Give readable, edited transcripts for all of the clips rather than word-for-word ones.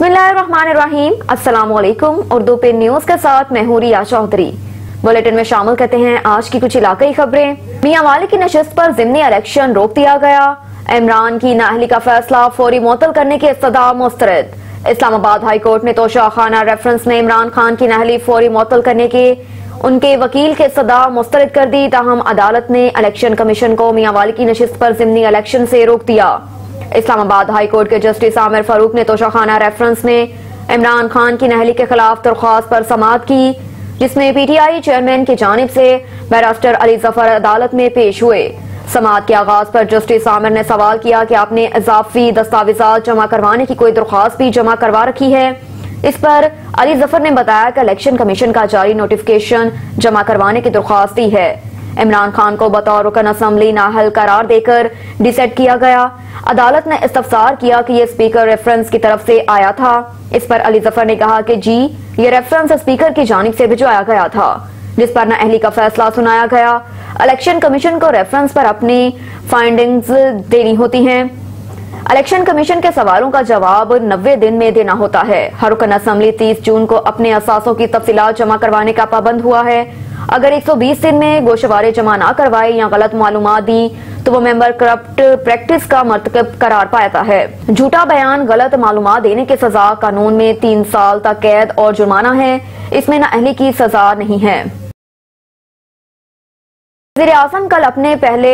बिस्मिल्लाहिर्रहमानिर्रहीम। अस्सलामुअलैकुम। उर्दूपिन न्यूज के साथ मैं हूं रिया चौधरी। बुलेटिन में शामिल करते हैं आज की कुछ इलाकई खबरें। मियां वाली की नशस्त पर जिमनी इलेक्शन रोक दिया गया। इमरान की नाअहली का फैसला फौरी मुअत्तल करने की इस्तदा मुस्तरद। इस्लामाबाद हाई कोर्ट ने तोशाखाना रेफरेंस में इमरान खान की नाअहली फौरी मुअत्तल करने के उनके वकील के सदा मुस्तरद कर दी। ताहम अदालत ने इलेक्शन कमीशन को मियां वाली की नशिस्त पर जिमनी इलेक्शन से रोक दिया। इस्लामाबाद हाई कोर्ट के जस्टिस आमिर फारूक ने तोशाखाना रेफरेंस में इमरान खान की नाअहली के खिलाफ दरख्वास्त पर समाअत की, जिसमें पीटीआई चेयरमैन की जानिब से बैरिस्टर अली जफर अदालत में पेश हुए। समाअत के आगाज पर जस्टिस आमिर ने सवाल किया कि आपने इजाफी दस्तावेजात जमा करवाने की कोई दरख्वास्त भी जमा करवा रखी है। इस पर अली जफर ने बताया कि इलेक्शन कमीशन का जारी नोटिफिकेशन जमा करवाने की दरख्वास्त दी है। इमरान खान को बतौर रुकन असम्बली नाअहल करार देकर डिसेट किया गया। अदालत ने इस्तफसार किया कि यह स्पीकर रेफरेंस की तरफ से आया था। इस पर अली जफर ने कहा कि जी, ये रेफरेंस स्पीकर की जानिब से भिजवाया गया था, जिस पर नाअहली का फैसला सुनाया गया। इलेक्शन कमीशन को रेफरेंस पर अपनी फाइंडिंग्स देनी होती हैं। इलेक्शन कमीशन के सवालों का जवाब 90 दिन में देना होता है। हर रुकन असम्बली 30 जून को अपने असासों की तफसीलात जमा करवाने का पाबंद हुआ है। अगर 120 दिन में गोशवारे जमा ना करवाए या गलत मालूमात दी तो वो मेंबर करप्ट प्रैक्टिस का मरतकब करार पाता है। झूठा बयान, गलत मालूमात देने की सजा कानून में 3 साल तक कैद और जुर्माना है। इसमें नाअहली की सजा नहीं है। वज़ीर आज़म कल अपने पहले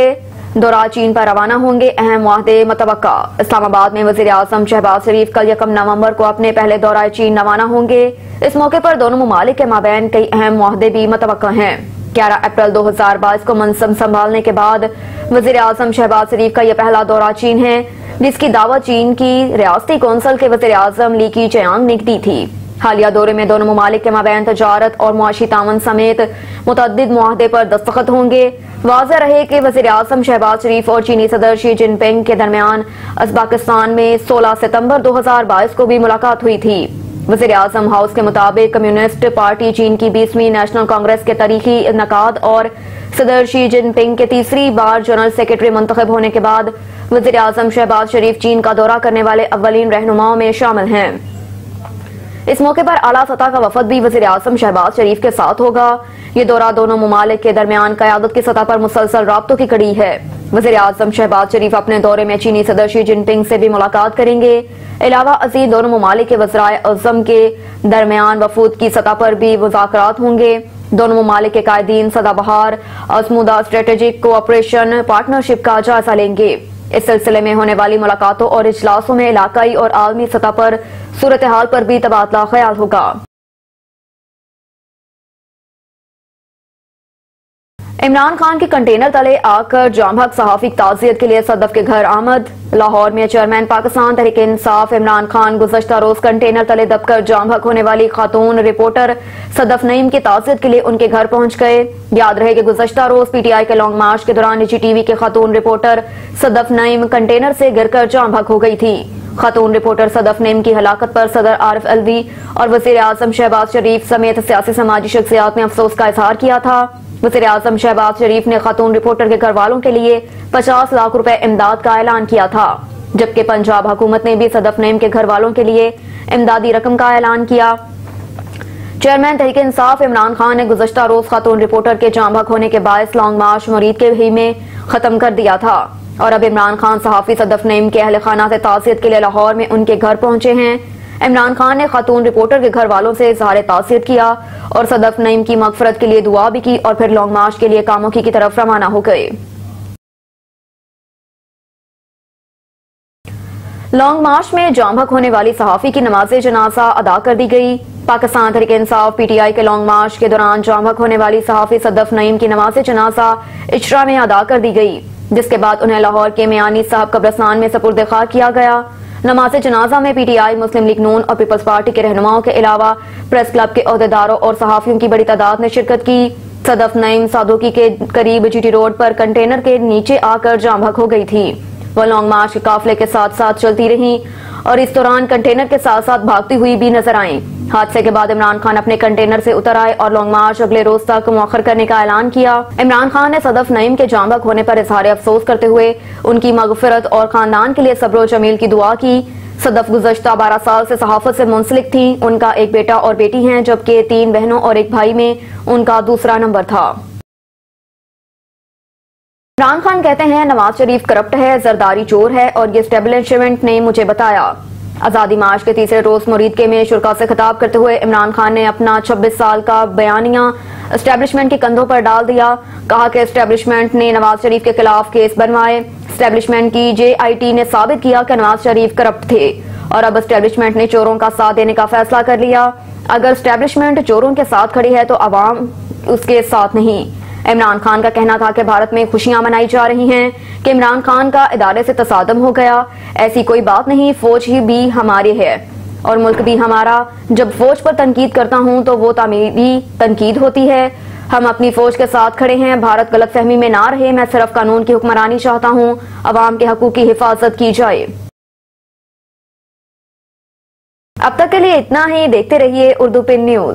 दौरा चीन पर रवाना होंगे। अहम वादे मुतवक्का। इस्लामाबाद में वज़ीर आज़म शहबाज शरीफ कल 1 नवंबर को अपने पहले दौरा चीन रवाना होंगे। इस मौके पर दोनों मुमालिक के माबैन कई अहम वादे भी मुतवक्का हैं। 11 अप्रैल 2022 को मनसब संभालने के बाद वज़ीर आज़म शहबाज शरीफ का यह पहला दौरा चीन है, जिसकी दावत चीन की रियासती कौंसिल के वज़ीर आज़म ली केकियांग ने दी थी। हालिया दौरे में दोनों मुमालिक के माबैन तजारत और मुआशी तावन समेत मुतअद्दिद मुआहदे पर दस्तखत होंगे। वाज़ेह रहे कि वज़ीर आज़म शहबाज शरीफ और चीनी सदर शी जिनपिंग के दरमियान उज़्बेकिस्तान में 16 सितंबर 2022 को भी मुलाकात हुई थी। वज़ीर आज़म हाउस के मुताबिक कम्युनिस्ट पार्टी चीन की 20वीं नेशनल कांग्रेस के तारीखी इनकाद और सदर शी जिनपिंग के तीसरी बार जनरल सेक्रेटरी मुंतखब होने के बाद वज़ीर आज़म शहबाज शरीफ चीन का दौरा करने वाले अव्वलीन रहनुमाओं में शामिल हैं। इस मौके पर आला सतह का वफद भी वज़ीर आज़म शहबाज शरीफ के साथ होगा। ये दौरा दोनों मुमालिक के दरमियान क़यादत की सतह पर मुसलसल राब्तों की कड़ी है। वज़ीर आज़म शहबाज शरीफ अपने दौरे में चीनी सदर शी जिनपिंग से भी मुलाकात करेंगे। अलावा अजीज दोनों मुमालिक के वज़राए अज़म के दरमियान वफूद की सतह पर भी मुज़ाकरात होंगे। दोनों मुमालिक के कायदीन सदाबहार असमुदा स्ट्रेटेजिक कोऑपरेशन पार्टनरशिप का जायजा लेंगे। इस सिलसिले में होने वाली मुलाकातों और इजलासों में इलाकाई और आलमी सतह पर सूरत हाल पर भी तबादला ख्याल होगा। इमरान खान के कंटेनर तले आकर जामहक सहाफी ताज़ियत के लिए सदफ के घर आमद। लाहौर में चेयरमैन पाकिस्तान तहरीक इंसाफ इमरान खान गुज़श्ता रोज कंटेनर तले दबकर जामहक होने वाली खातून रिपोर्टर सदफ नईम की ताज़ियत के लिए उनके घर पहुंच गए। याद रहे कि गुज़श्ता रोज पीटीआई के लॉन्ग मार्च के दौरान जीटीवी के खातून रिपोर्टर सदफ नईम कंटेनर से गिरकर जामहक हो गई थी। खातून रिपोर्टर सदफ नईम की हलाकत पर सदर आरिफ अलवी और वज़ीर आज़म शहबाज शरीफ समेत सियासी समाजी शख्सियात ने अफसोस का इजहार किया था। वज़ीर आज़म शहबाज शरीफ ने खातून रिपोर्टर के घर वालों के लिए 50 लाख रुपए इमदाद का ऐलान किया था, जबकि पंजाब हुकूमत ने भी सदफ नईम के घर वालों के लिए इमदादी रकम का ऐलान किया। चेयरमैन तहरीक इंसाफ इमरान खान ने गुज़श्ता रोज खातून रिपोर्टर के जामहक होने के बायस लॉन्ग मार्च मुरीद के ही में खत्म कर दिया था और अब इमरान खान सहाफी सदफ नईम के अहल खाना से ताज़ियत के लिए लाहौर में उनके घर पहुंचे हैं। इमरान खान ने खातून रिपोर्टर के घर वालों से इजहार ताज़ियत किया और सदफ नईम की मगफरत के लिए दुआ भी की और फिर लॉन्ग मार्च के लिए कामोखी की तरफ रवाना हो गए। लॉन्ग मार्च में जामहक होने वाली सहाफी की नमाज जनाजा अदा कर दी गई। पाकिस्तान तहरीक इंसाफ पीटीआई के लॉन्ग मार्च के दौरान जामहक होने वाली सहाफी सदफ नईम की नमाज जनाजा इशरा में अदा कर दी गई, जिसके बाद उन्हें लाहौर के मियानी साहब कब्रिस्तान में सपुर्द खाक किया गया। नमाज जनाजा में पीटीआई, मुस्लिम लीग नून और पीपल्स पार्टी के रहनुमाओं के अलावा प्रेस क्लब के अहदेदारों और सहाफियों की बड़ी तादाद ने शिरकत की। सदफ नईम सादोकी के करीब जीटी रोड पर कंटेनर के नीचे आकर जामहक हो गई थी। वह लॉन्ग मार्च के काफिले के साथ साथ चलती रही और इस दौरान कंटेनर के साथ साथ भागती हुई भी नजर आए। हादसे के बाद इमरान खान अपने कंटेनर से उतर आए और लॉन्ग मार्च अगले रोज तक मौखर करने का ऐलान किया। इमरान खान ने सदफ नईम के जांबक होने पर इजहार अफसोस करते हुए उनकी मगफिरत और खानदान के लिए सब्र व जमील की दुआ की। सदफ गुज़श्ता 12 साल से सहाफत से मुंसलिक थी। उनका एक बेटा और बेटी हैं, जबकि 3 बहनों और एक भाई में उनका दूसरा नंबर था। इमरान खान कहते हैं नवाज शरीफ करप्ट है, जरदारी चोर है और ये स्टेब्लिशमेंट ने मुझे बताया। आज़ादी मार्च के तीसरे रोज मुरीदके में शुरा से खिताब करते हुए इमरान खान ने अपना 26 साल का बयानिया एस्टेब्लिशमेंट के कंधों पर डाल दिया। कहा कि एस्टेब्लिशमेंट ने नवाज शरीफ के खिलाफ केस बनवाए। एस्टेब्लिशमेंट की JIT ने साबित किया कि नवाज शरीफ करप्ट थे और अब एस्टेब्लिशमेंट ने चोरों का साथ देने का फैसला कर लिया। अगर एस्टेब्लिशमेंट चोरों के साथ खड़ी है तो अवाम उसके साथ नहीं। इमरान खान का कहना था कि भारत में खुशियां मनाई जा रही हैं कि इमरान खान का इदारे से तसादम हो गया। ऐसी कोई बात नहीं, फौज ही भी हमारी है और मुल्क भी हमारा। जब फौज पर तनकीद करता हूं तो वो तामीरी तनकीद होती है। हम अपनी फौज के साथ खड़े हैं। भारत गलत फहमी में ना रहे। मैं सिर्फ कानून की हुक्मरानी चाहता हूं। अवाम के हकूक की हिफाजत की जाए। अब तक के लिए इतना ही। देखते रहिए उर्दू पिन न्यूज।